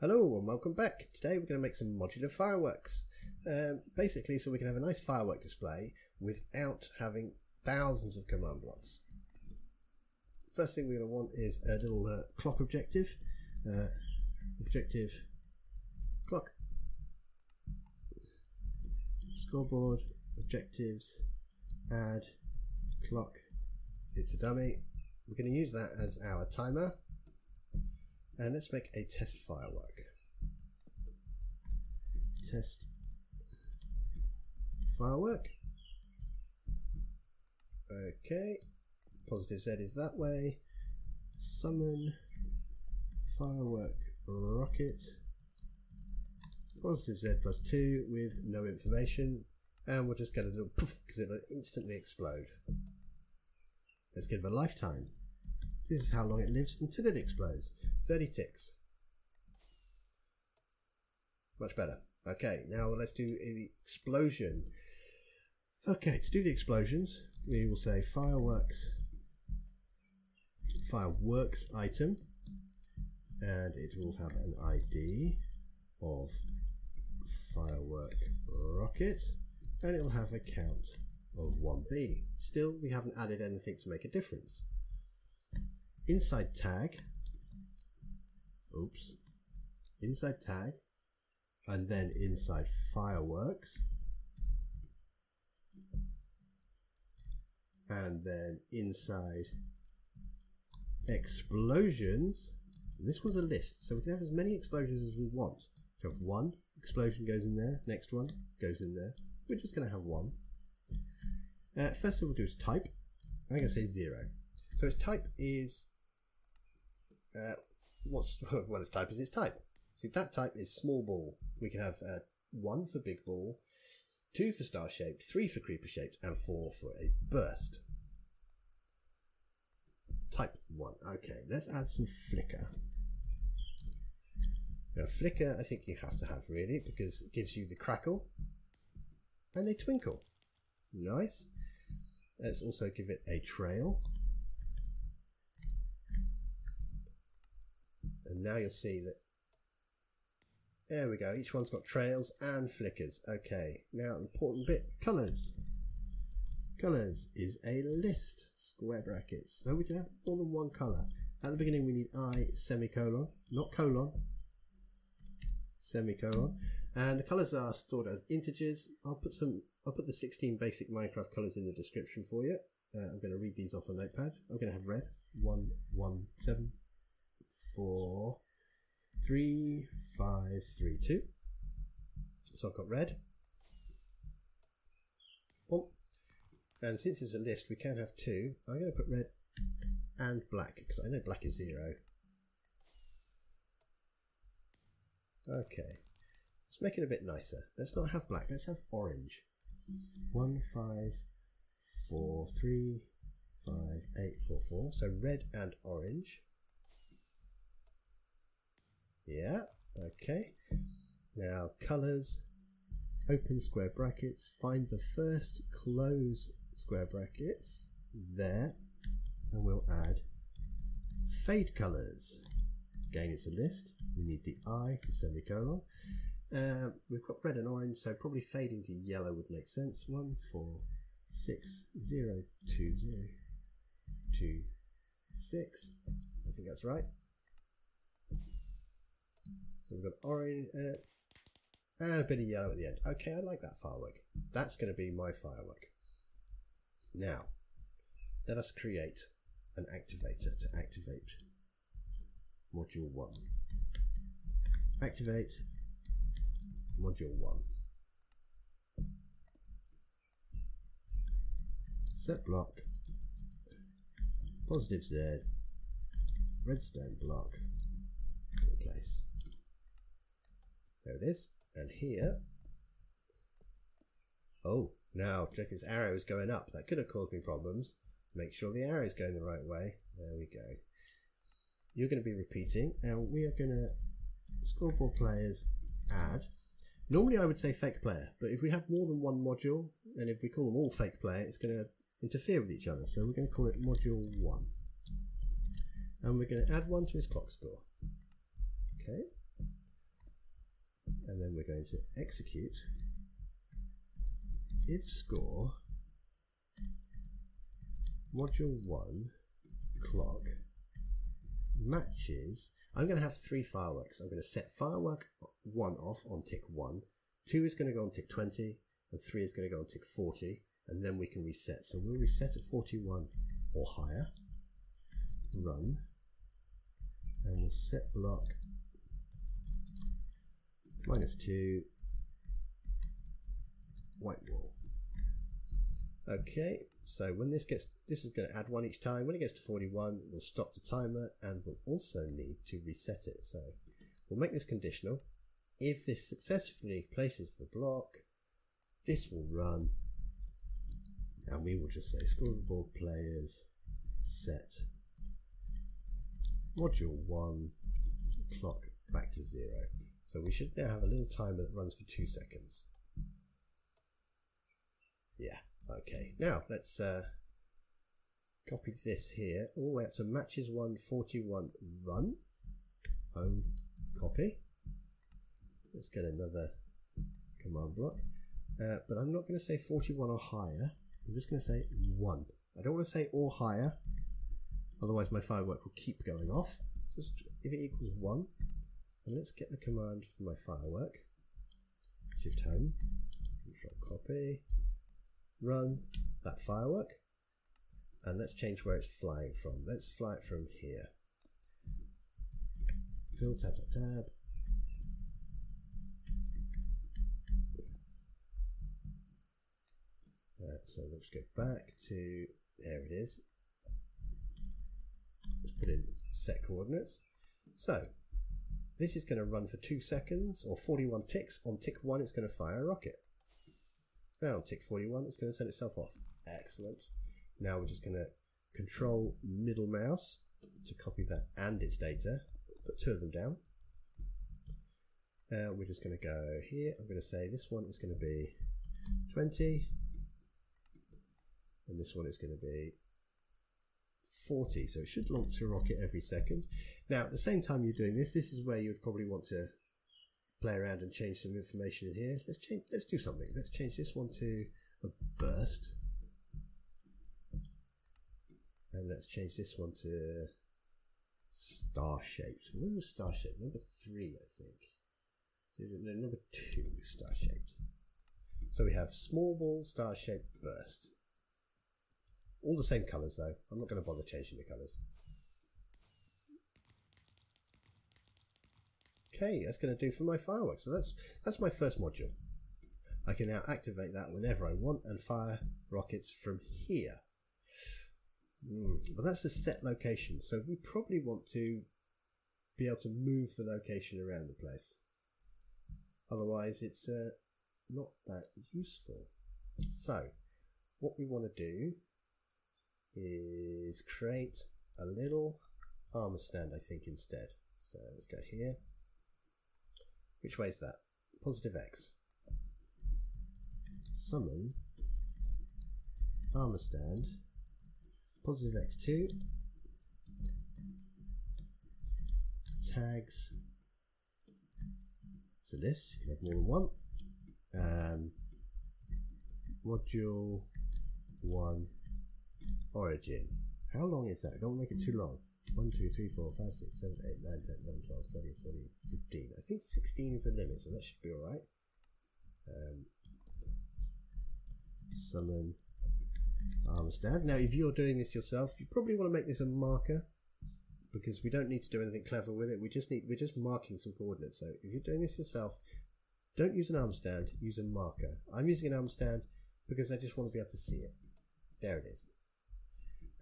Hello and welcome back. Today we're going to make some modular fireworks. Basically so we can have a nice firework display without having thousands of command blocks. First thing we're going to want is a little clock objective. Objective clock. Scoreboard, objectives, add, clock. It's a dummy. We're going to use that as our timer. And let's make a test firework. Test firework. Okay, positive Z is that way. Summon firework rocket. Positive Z plus 2 with no information. And we'll just get a little poof because it'll instantly explode. Let's give it a lifetime. This is how long it lives until it explodes. 30 ticks. Much better. Okay, now let's do the explosion. Okay, to do the explosions, we will say fireworks item, and it will have an ID of firework rocket, and it will have a count of 1B. Still, we haven't added anything to make a difference. Inside tag. Oops, inside tag, and then inside fireworks, and then inside explosions. And this one's a list, so we can have as many explosions as we want. We have one explosion goes in there, next one goes in there. We're just going to have one. First thing we'll do is type. I'm going to say 0. So its type is. Well, its type is its type. See, that type is small ball. We can have 1 for big ball, 2 for star shaped, 3 for creeper shaped, and 4 for a burst. Type 1. Okay, let's add some flicker. Now, flicker, I think you have to have really because it gives you the crackle and a twinkle. Nice. Let's also give it a trail. And now you'll see that, there we go, each one's got trails and flickers. Okay, now important bit, colours. Colours is a list, square brackets. So we can have more than one colour. At the beginning we need I semicolon, not colon, semicolon. And the colours are stored as integers. I'll put the 16 basic Minecraft colours in the description for you. I'm going to read these off a notepad. I'm going to have red, 1, 1, 7, 4, 3, 5, 3, 2. So I've got red. Boom. And since it's a list, we can have 2. I'm going to put red and black because I know black is 0. Okay. Let's make it a bit nicer. Let's not have black. Let's have orange. 1, 5, 4, 3, 5, 8, 4, 4. So red and orange. Yeah, okay. Now colours, open square brackets, find the first close square brackets there, and we'll add fade colours. Again, it's a list. We need the I, the semicolon. We've got red and orange, so probably fading to yellow would make sense. 1, 4, 6, 0, 2, 0, 2, 6. I think that's right. So we've got orange and a bit of yellow at the end. Okay, I like that firework. That's going to be my firework. Now, let us create an activator to activate module 1. Activate module 1. Set block, positive Z, redstone block, replace. There it is, and here, oh, now check this arrow is going up. That could have caused me problems. Make sure the arrow is going the right way. There we go. You're going to be repeating, and we are going to scoreboard players add. Normally I would say fake player, but if we have more than one module, and if we call them all fake player, it's going to interfere with each other. So we're going to call it module 1, and we're going to add 1 to his clock score. Okay. and then we're going to execute if score module 1 clock matches. I'm going to have 3 fireworks. I'm going to set firework 1 off on tick 1, 2 is going to go on tick 20, and 3 is going to go on tick 40, and then we can reset. So we'll reset at 41 or higher, run, and we'll set block -2 white wall. Okay, so when this gets, this is going to add 1 each time. When it gets to 41, we'll stop the timer, and we'll also need to reset it. So we'll make this conditional. If this successfully places the block, this will run, and we will just say scoreboard players set module 1 clock back to 0. So we should now have a little timer that runs for 2 seconds. Yeah, okay. Now let's copy this here all the way up to matches 141 run, home, copy. Let's get another command block. But I'm not going to say 41 or higher. I'm just going to say 1. I don't want to say or higher, otherwise my firework will keep going off. Just if it equals 1, and let's get the command for my firework. Shift home, control copy, run that firework, and let's change where it's flying from. Let's fly it from here. Fill, tab, tab, tab. So let's go back to, there it is. Let's put in set coordinates. So this is going to run for 2 seconds or 41 ticks. On tick 1, it's going to fire a rocket. Now on tick 41, it's going to set itself off. Excellent. Now we're just going to control middle mouse to copy that and its data. Put 2 of them down. We're just going to go here. I'm going to say this one is going to be 20. And this one is going to be 40, so it should launch a rocket every second. Now, at the same time you're doing this, this is where you would probably want to play around and change some information in here. Let's do something. Let's change this one to a burst, and let's change this one to star-shaped. When was star-shaped? Number 3, I think. No, number 2, star-shaped. So we have small ball, star-shaped, burst. All the same colours though, I'm not going to bother changing the colours. Okay, that's going to do for my fireworks. So that's my first module. I can now activate that whenever I want and fire rockets from here. But that's a set location, so we probably want to be able to move the location around the place. Otherwise it's not that useful. So what we want to do is create a little armor stand, I think, instead. So let's go here. Which way is that? Positive X. Summon armor stand positive X2 tags. It's a list, you can have more than one. Module 1 origin. How long is that? Don't make it too long. 1, 2, 3, 4, 5, 6, 7, 8, 9, 10, 11, 12, 13, 14, 15. I think 16 is the limit, so that should be alright. Summon armor stand. Now, if you're doing this yourself, you probably want to make this a marker, because we don't need to do anything clever with it. We're just marking some coordinates. So if you're doing this yourself, don't use an armor stand, use a marker. I'm using an armor stand because I just want to be able to see it. There it is.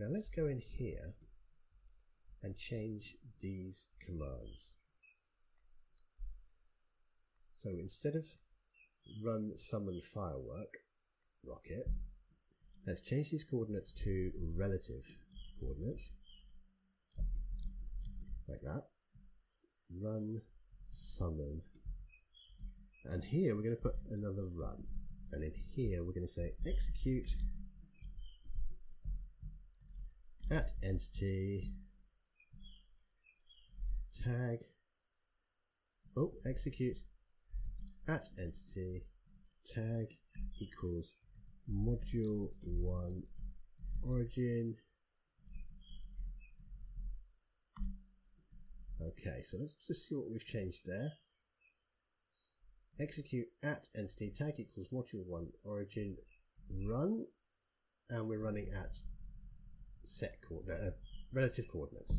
Now let's go in here and change these commands. So instead of run summon firework rocket, let's change these coordinates to relative coordinates, like that. Run summon, and here we're going to put another run, and in here we're going to say execute at entity tag, execute at entity tag equals module one origin. Okay, so let's just see what we've changed there. Execute at entity tag equals module one origin run, and we're running at set relative coordinates.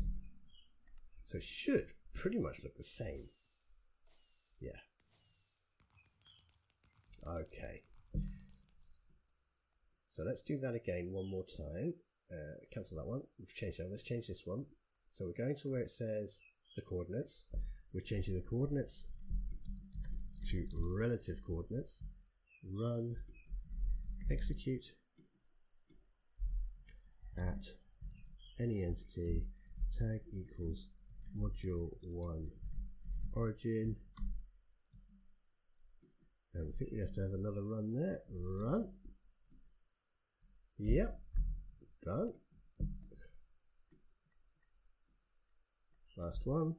So it should pretty much look the same. Yeah. Okay. So let's do that again one more time. Cancel that one. We've changed that. Let's change this one. So we're going to where it says the coordinates. We're changing the coordinates to relative coordinates. Run. Execute at any entity tag equals module one origin, and I think we have to have another run there. Run. Yep, done. Last one.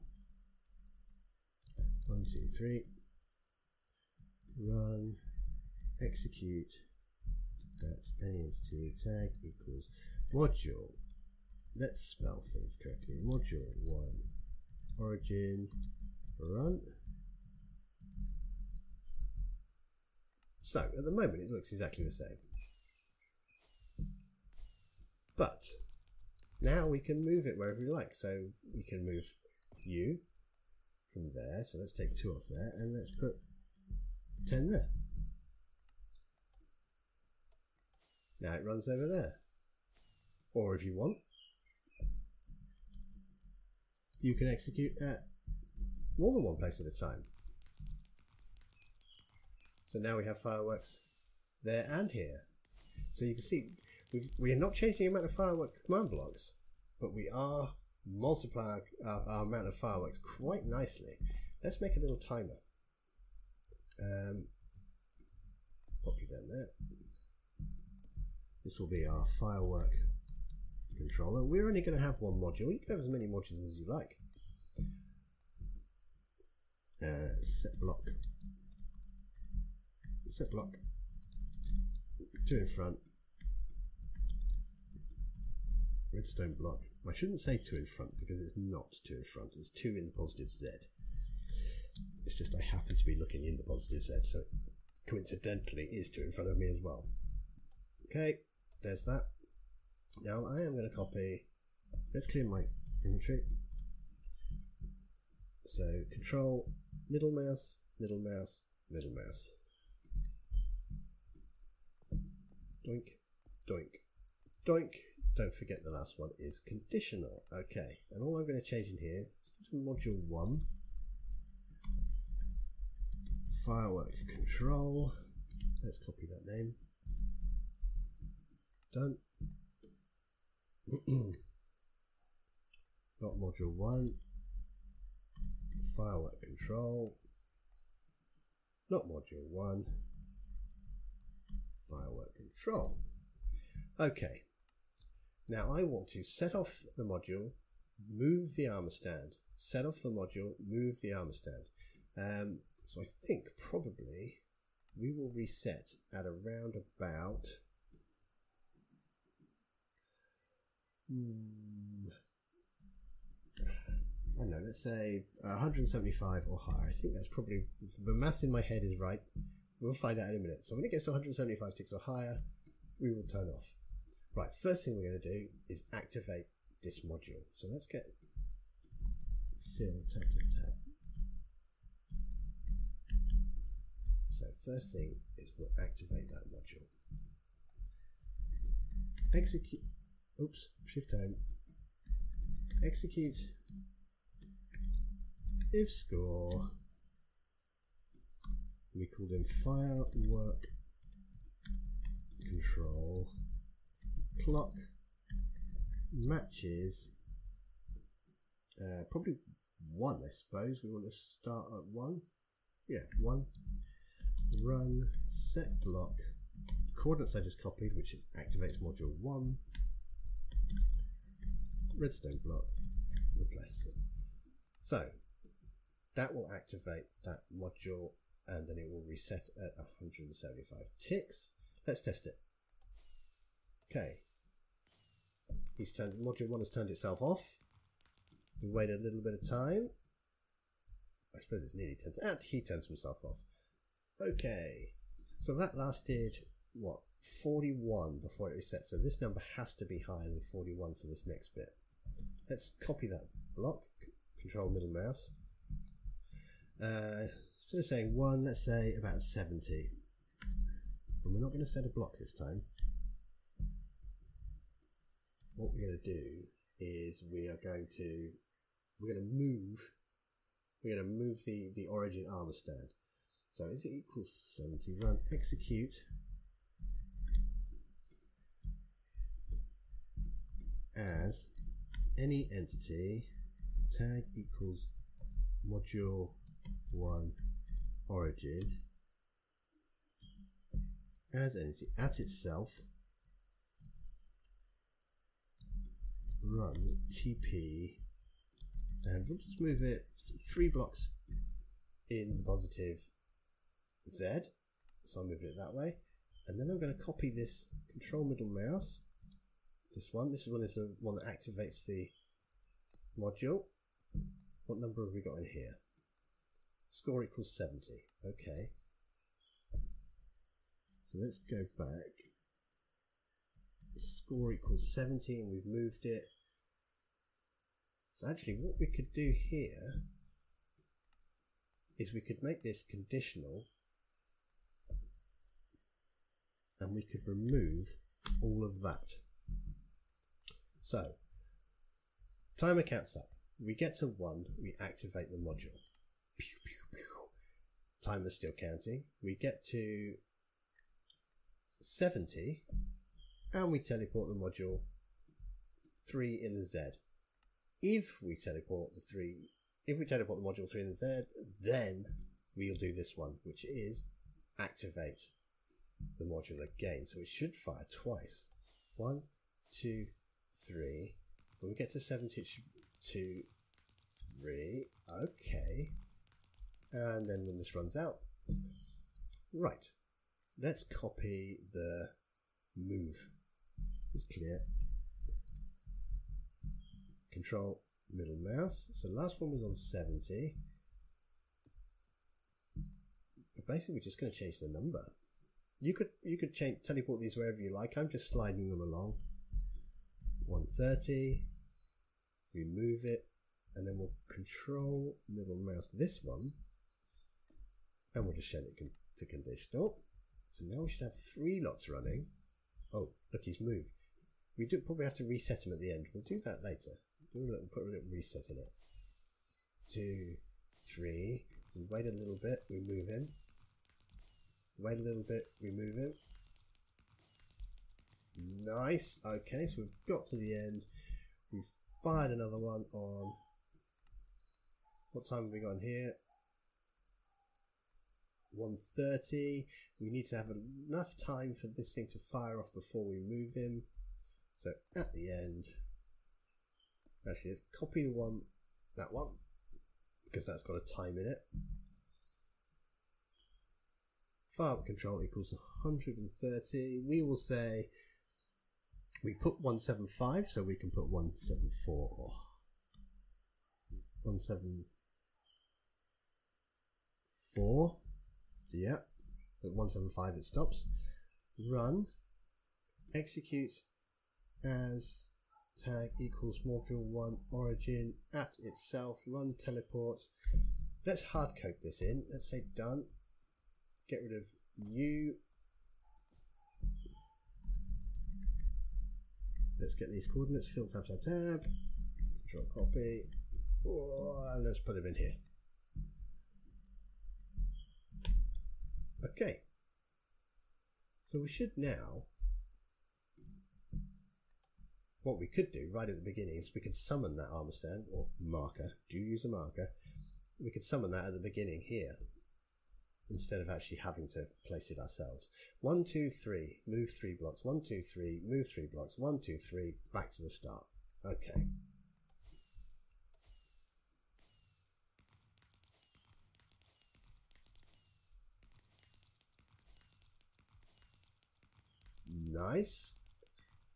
1, 2, 3. Run. Execute at any entity tag equals module. Let's spell things correctly. Module one origin run. So at the moment it looks exactly the same, but now we can move it wherever we like. So we can move you from there. So let's take 2 off there and let's put 10 there. Now it runs over there. Or if you want, you can execute at more than one place at a time. So now we have fireworks there and here. So you can see we are not changing the amount of firework command blocks, but we are multiplying our amount of fireworks quite nicely. Let's make a little timer. Pop you down there. This will be our firework controller. We're only going to have one module. You can have as many modules as you like. Set block. Set block. 2 in front. Redstone block. I shouldn't say 2 in front because it's not 2 in front. It's 2 in the positive Z. It's just I happen to be looking in the positive Z, so it coincidentally is 2 in front of me as well. Okay, there's that. Now I am going to copy, let's clear my inventory. So control, middle mouse, middle mouse, middle mouse. Doink, doink, doink. Don't forget the last one is conditional. Okay, and all I'm going to change in here is to module 1. Firework control. Let's copy that name. Done. Not module 1, firework control, not module 1, firework control. Okay, now I want to set off the module, move the armor stand, set off the module, move the armor stand. So I think probably we will reset at around about let's say 175 or higher. I think that's probably, the math in my head is right. We'll find out in a minute. So when it gets to 175 ticks or higher, we will turn off. Right, first thing we're going to do is activate this module. So let's get fill tab tab tab. So first thing is we'll activate that module. Execute. Oops, shift home. Execute if score. We called in firework control clock matches. Probably 1, I suppose. We want to start at 1. Yeah, 1. Run set block coordinates I just copied, which activates module 1. Redstone block, replace. So that will activate that module and then it will reset at 175 ticks. Let's test it. Okay. He's turned, module 1 has turned itself off. We wait a little bit of time. I suppose it's nearly turned, and he turns himself off. Okay. So that lasted, what, 41 before it resets. So this number has to be higher than 41 for this next bit. Let's copy that block. Control middle mouse. Instead of saying 1, let's say about 70. And we're not going to set a block this time. What we're going to do is we're going to move the origin armor stand. So if it equals 70, run execute, as any entity tag equals module 1 origin as entity at itself, run TP, and we'll just move it 3 blocks in the positive Z, so I'm moving it that way, and then I'm going to copy this control middle mouse, this one is the one that activates the module. What number have we got in here? Score equals 70. Okay, so let's go back. Score equals 70 and we've moved it. So actually what we could do here is we could make this conditional and we could remove all of that. So timer counts up. We get to 1, we activate the module. Pew, pew, pew. Timer's still counting. We get to 70 and we teleport the module 3 in the Z. If we teleport the module 3 in the Z, then we'll do this one, which is activate the module again. So it should fire twice. 1, 2, 3. When we get to 70, it should 2, 3. Okay. And then when this runs out, right. Let's copy the move. Let's clear. Control middle mouse. So the last one was on 70. Basically, we're just going to change the number. You could change, teleport these wherever you like. I'm just sliding them along. 130. We move it, and then we'll control middle mouse this one, and we'll just send it to conditional. So now we should have 3 lots running. Oh, look, he's moved. We do probably have to reset him at the end. We'll do that later. We'll put a little reset in it. 2, 3. We wait a little bit. We move him. Wait a little bit. We move him. Nice. Okay, so we've got to the end. We've fired another one on. What time have we gone here? 1:30. We need to have enough time for this thing to fire off before we move him. So at the end, actually let's copy the one, that one, because that's got a time in it. Fire control equals 130. We will say we put 175, so we can put 174 or 174. Yeah, at 175 it stops. Run execute as tag equals module 1 origin at itself, run teleport. Let's hard code this in. Let's say done. Get rid of you. Let's get these coordinates, fill tab, control copy, and let's put them in here. Okay, so we should now, what we could do right at the beginning is we could summon that armor stand or marker. Do use a marker. We could summon that at the beginning here instead of actually having to place it ourselves. 1, 2, 3, move 3 blocks. 1, 2, 3, move 3 blocks. 1, 2, 3, back to the start. Okay. nice.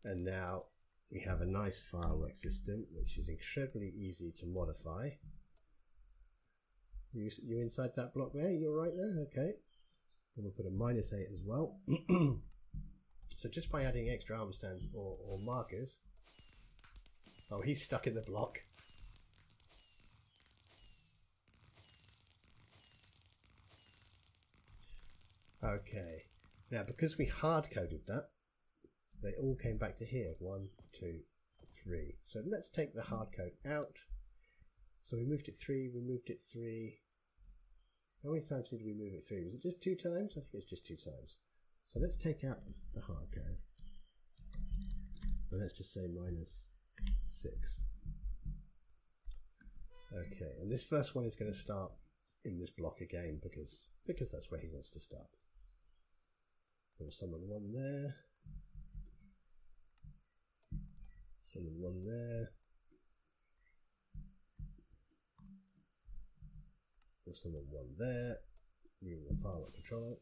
And now we have a nice firework system, which is incredibly easy to modify. You inside that block there? You're right there? Okay. And we'll put a -8 as well. So just by adding extra arm stands or markers. Oh, he's stuck in the block. Okay. Now, because we hard-coded that, they all came back to here. 1, 2, 3. So let's take the hard code out. So we moved it 3, we moved it 3. How many times did we move it 3? Was it just 2 times? I think it's just 2 times. So let's take out the hard code. And let's just say -6. Okay, and this first one is going to start in this block again because that's where he wants to start. So we'll summon one there. Summon one there. We'll summon one there. We will fire up controller.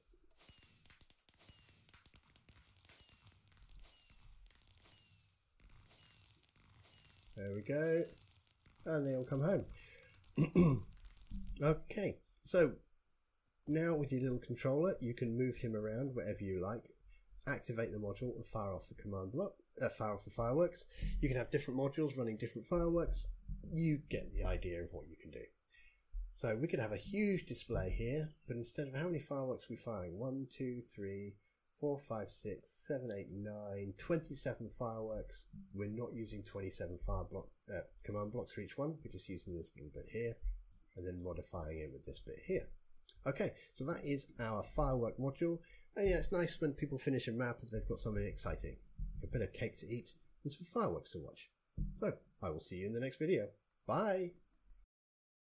There we go. And they all come home. Okay, so now with your little controller, you can move him around wherever you like, activate the module and fire off the command block, fire off the fireworks. You can have different modules running different fireworks. You get the idea of what you can do. So we could have a huge display here, but instead of how many fireworks we're firing, 1, 2, 3, 4, 5, 6, 7, 8, 9, 27 fireworks. We're not using 27 command blocks for each one. We're just using this little bit here and then modifying it with this bit here. Okay, so that is our firework module. And yeah, it's nice when people finish a map if they've got something exciting, like a bit of cake to eat and some fireworks to watch. So I will see you in the next video. Bye.